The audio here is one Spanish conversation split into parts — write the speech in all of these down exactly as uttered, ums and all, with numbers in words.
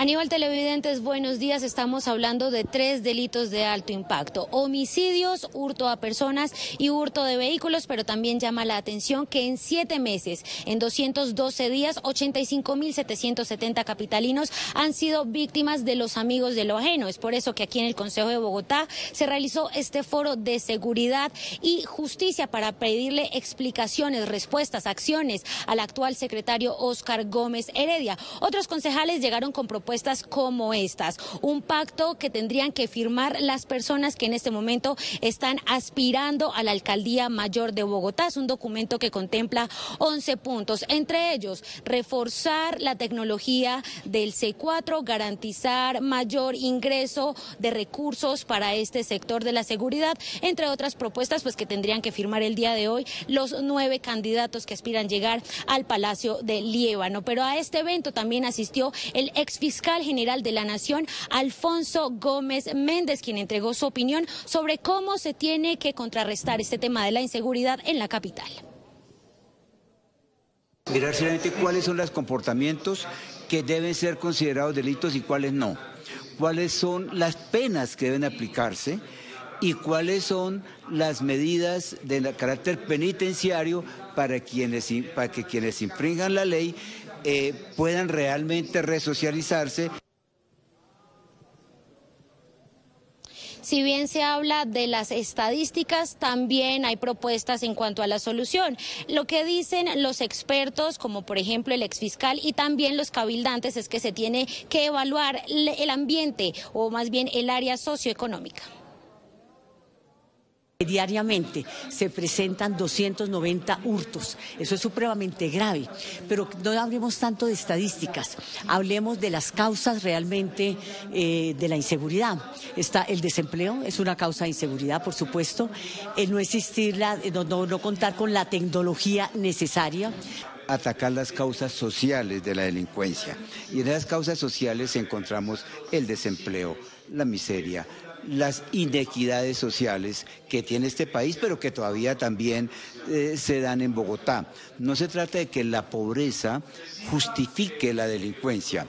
Aníbal, televidentes, buenos días. Estamos hablando de tres delitos de alto impacto: homicidios, hurto a personas y hurto de vehículos, pero también llama la atención que en siete meses, en doscientos doce días, ochenta y cinco mil setecientos setenta capitalinos han sido víctimas de los amigos de lo ajeno. Es por eso que aquí en el Concejo de Bogotá se realizó este foro de seguridad y justicia para pedirle explicaciones, respuestas, acciones al actual secretario Óscar Gómez Heredia. Otros concejales llegaron con propuestas como estas, un pacto que tendrían que firmar las personas que en este momento están aspirando a la Alcaldía Mayor de Bogotá. Es un documento que contempla once puntos, entre ellos reforzar la tecnología del C cuatro, garantizar mayor ingreso de recursos para este sector de la seguridad, entre otras propuestas pues que tendrían que firmar el día de hoy los nueve candidatos que aspiran llegar al Palacio de Líbano. Pero a este evento también asistió el exfiscal Fiscal General de la Nación, Alfonso Gómez Méndez, quien entregó su opinión sobre cómo se tiene que contrarrestar este tema de la inseguridad en la capital. Mirar seriamente cuáles son los comportamientos que deben ser considerados delitos y cuáles no, cuáles son las penas que deben aplicarse y cuáles son las medidas de carácter penitenciario para, quienes, para que quienes infrinjan la ley Eh, puedan realmente resocializarse. Si bien se habla de las estadísticas, también hay propuestas en cuanto a la solución. Lo que dicen los expertos, como por ejemplo el exfiscal y también los cabildantes, es que se tiene que evaluar el ambiente o más bien el área socioeconómica. Diariamente se presentan doscientos noventa hurtos, eso es supremamente grave, pero no hablemos tanto de estadísticas, hablemos de las causas realmente eh, de la inseguridad. Está el desempleo, es una causa de inseguridad, por supuesto, el no existir, la, no, no, no contar con la tecnología necesaria. Atacar las causas sociales de la delincuencia, y en esas causas sociales encontramos el desempleo, la miseria, las inequidades sociales que tiene este país, pero que todavía también eh, se dan en Bogotá. No se trata de que la pobreza justifique la delincuencia.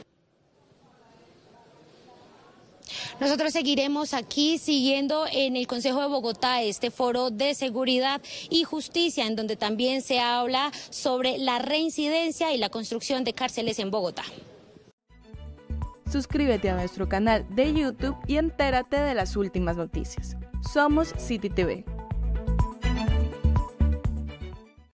Nosotros seguiremos aquí siguiendo en el Concejo de Bogotá este foro de seguridad y justicia, en donde también se habla sobre la reincidencia y la construcción de cárceles en Bogotá. Suscríbete a nuestro canal de YouTube y entérate de las últimas noticias. Somos CityTv.